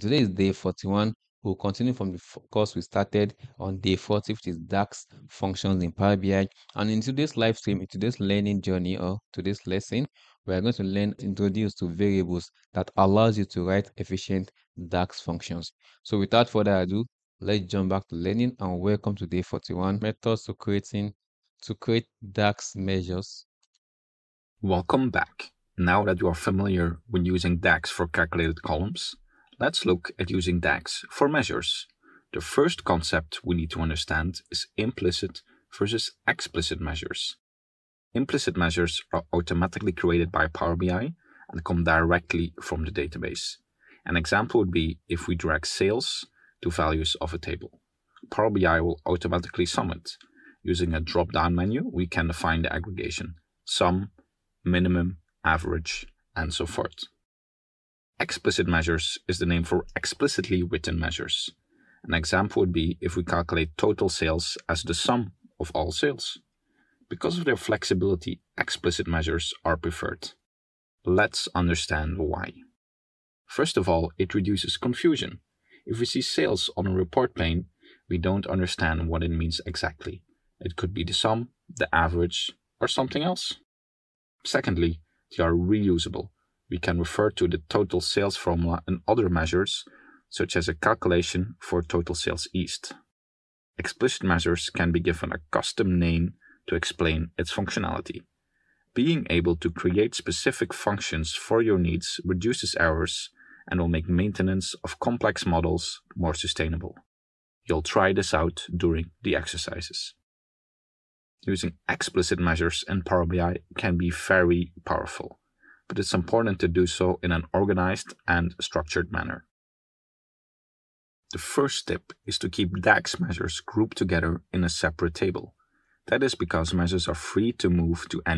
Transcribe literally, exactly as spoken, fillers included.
Today is day forty-one. We'll continue from the course we started on day forty, which is DAX functions in Power B I. And in today's live stream, in today's learning journey or today's lesson, we are going to learn introduced to variables that allows you to write efficient DAX functions. So without further ado, let's jump back to learning and welcome to day forty-one. Methods to creating to create DAX measures. Welcome back. Now that you are familiar with using DAX for calculated columns, let's look at using DAX for measures. The first concept we need to understand is implicit versus explicit measures. Implicit measures are automatically created by Power B I and come directly from the database. An example would be if we drag sales to values of a table. Power B I will automatically sum it. Using a drop-down menu, we can define the aggregation: sum, minimum, average, and so forth. Explicit measures is the name for explicitly written measures. An example would be if we calculate total sales as the sum of all sales. Because of their flexibility, explicit measures are preferred. Let's understand why. First of all, it reduces confusion. If we see sales on a report pane, we don't understand what it means exactly. It could be the sum, the average, or something else. Secondly, they are reusable. We can refer to the total sales formula and other measures, such as a calculation for total sales east. Explicit measures can be given a custom name to explain its functionality. Being able to create specific functions for your needs reduces errors and will make maintenance of complex models more sustainable. You'll try this out during the exercises. Using explicit measures in Power B I can be very powerful, but it's important to do so in an organized and structured manner. The first tip is to keep DAX measures grouped together in a separate table. That is because measures are free to move to any